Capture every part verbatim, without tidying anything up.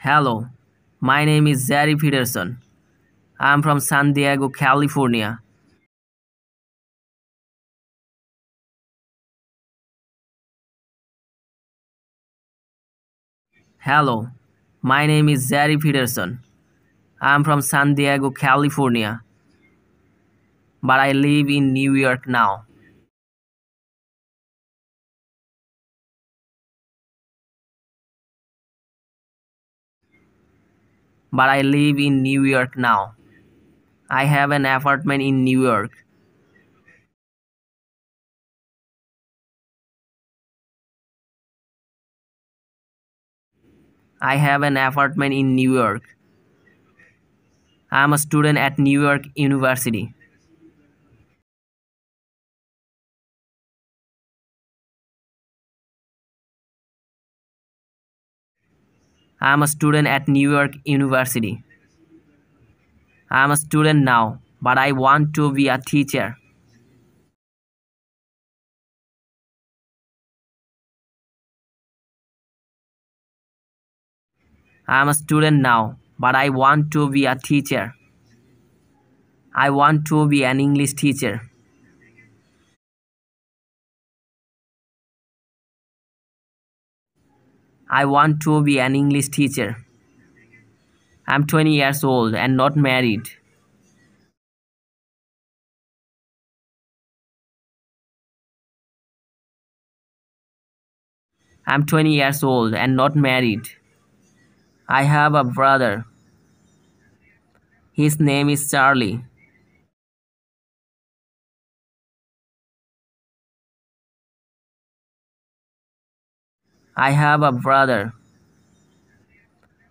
Hello, my name is Zari Peterson. I am from San Diego, California. Hello, my name is Zari Peterson. I am from San Diego, California, but I live in New York now. But I live in New York now. I have an apartment in New York. I have an apartment in New York. I am a student at New York University. I am a student at New York University. I am a student now, but I want to be a teacher. I am a student now, but I want to be a teacher. I want to be an English teacher. I want to be an English teacher. I'm twenty years old and not married. I'm twenty years old and not married. I have a brother. His name is Charlie. I have a brother.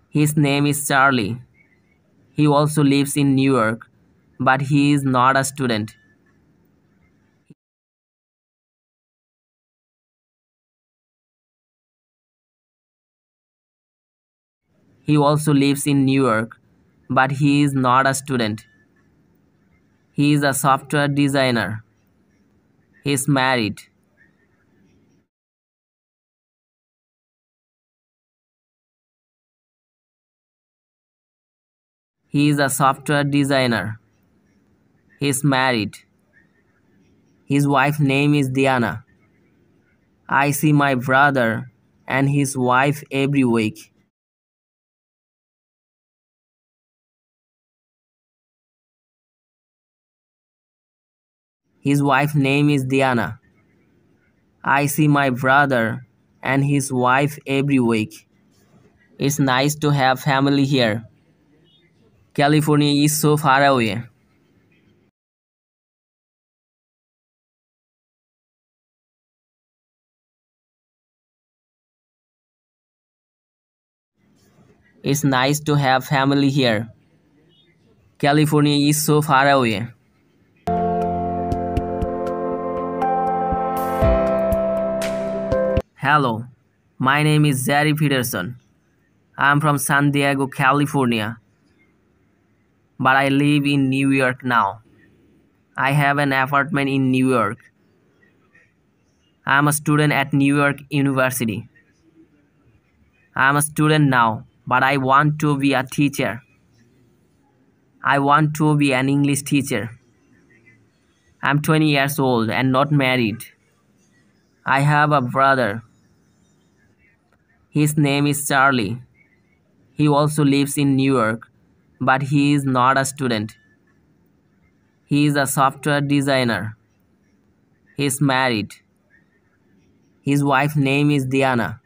His name is Charlie. He also lives in New York, but he is not a student. He also lives in New York, but he is not a student. He is a software designer. He is married. He is a software designer. He is married. His wife's name is Diana. I see my brother and his wife every week. His wife's name is Diana. I see my brother and his wife every week. It's nice to have family here. California is so far away. It's nice to have family here. California is so far away. Hello, my name is Zari Peterson. I am from San Diego, California. But I live in New York now. I have an apartment in New York. I am a student at New York University. I am a student now, but I want to be a teacher. I want to be an English teacher. I am twenty years old and not married. I have a brother. His name is Charlie. He also lives in New York. But he is not a student. He is a software designer. He is married. His wife's name is Diana.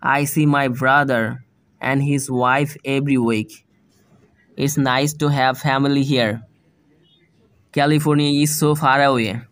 I see my brother and his wife every week. It's nice to have family here. California is so far away.